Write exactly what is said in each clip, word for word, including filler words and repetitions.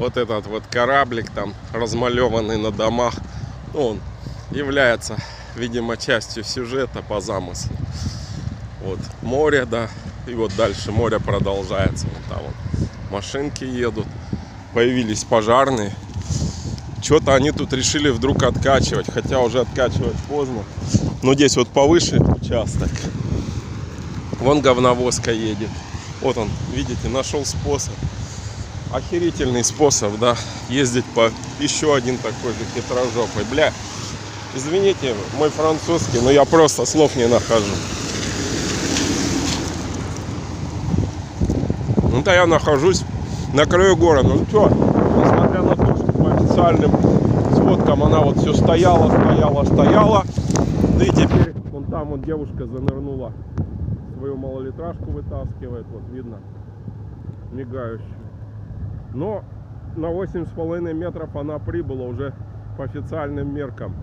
вот этот вот кораблик там, размалеванный на домах, ну, он является, видимо, частью сюжета по замыслу. Вот море, да, и вот дальше море продолжается. Вон там вот машинки едут, появились пожарные. Что-то они тут решили вдруг откачивать, хотя уже откачивать поздно. Но здесь вот повыше участок. Вон говновозка едет. Вот он, видите, нашел способ. Охерительный способ, да, ездить по еще один такой же хитрожопый. Бля, извините, мой французский, но я просто слов не нахожу. Ну-то я нахожусь на краю города. Ну что, несмотря на то, что по официальным сводкам она вот все стояла, стояла, стояла. Да и теперь вон там вот девушка занырнула. Свою малолитражку вытаскивает, вот видно, мигающую. Но на восемь с половиной метров она прибыла уже по официальным меркам.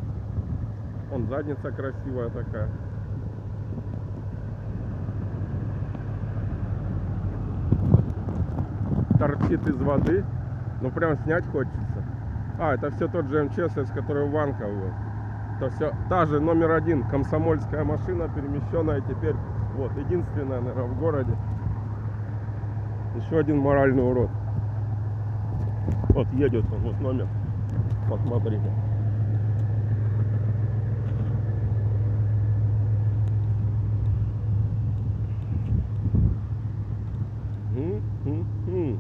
Вон задница красивая такая. Торчит из воды. Ну прям снять хочется. А, это все тот же МЧС, из которого Ванков был. Это все та же номер один комсомольская машина, перемещенная теперь. Вот, единственная, наверное, в городе. Еще один моральный урод. Вот едет он, вот номер. Посмотрите. М-м-м.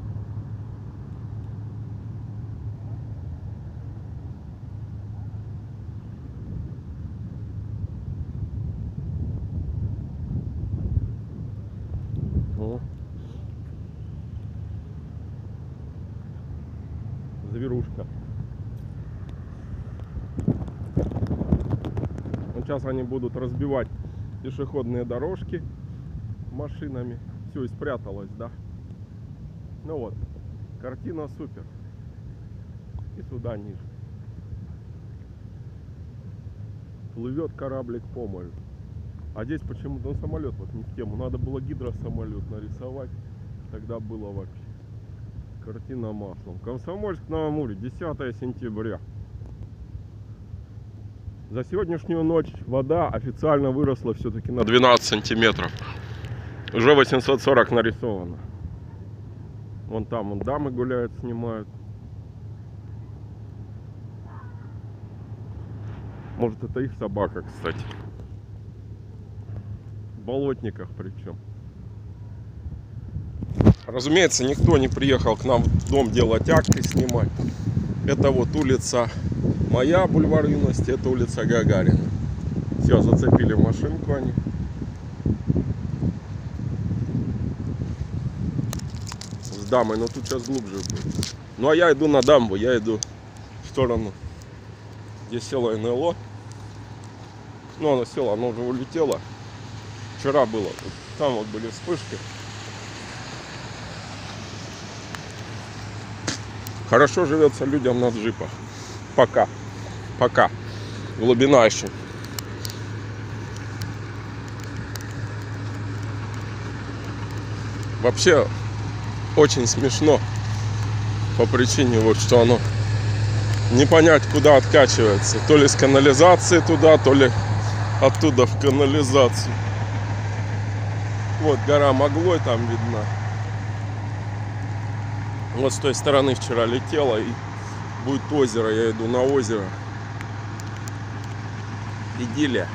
Зверушка. Сейчас они будут разбивать пешеходные дорожки машинами. Все, и спряталось, да? Ну вот, картина супер. И сюда ниже. Плывет кораблик по морю. А здесь почему-то, ну, самолет вот не в тему. Надо было гидросамолет нарисовать. Тогда было вообще. Картина маслом. Комсомольск-на-Амуре, десятое сентября. За сегодняшнюю ночь вода официально выросла все-таки на двенадцать сантиметров. Уже восемьсот сорок нарисовано. Вон там вон дамы гуляют, снимают. Может, это их собака, кстати. В болотниках причем. Разумеется, никто не приехал к нам в дом делать акты, снимать. Это вот улица моя, Бульвар Юности, это улица Гагарина. Все, зацепили машинку они. С дамой, но тут сейчас глубже будет. Ну, а я иду на дамбу, я иду в сторону, где село НЛО. Ну, оно село, оно уже улетело. Вчера было, там вот были вспышки. Хорошо живется людям на джипах. Пока. Пока. Глубина еще. Вообще, очень смешно. По причине вот, что оно не понять, куда откачивается. То ли с канализации туда, то ли оттуда в канализацию. Вот гора Моглой там видна. Вот с той стороны вчера летело, и будет озеро, я иду на озеро. Идиллия.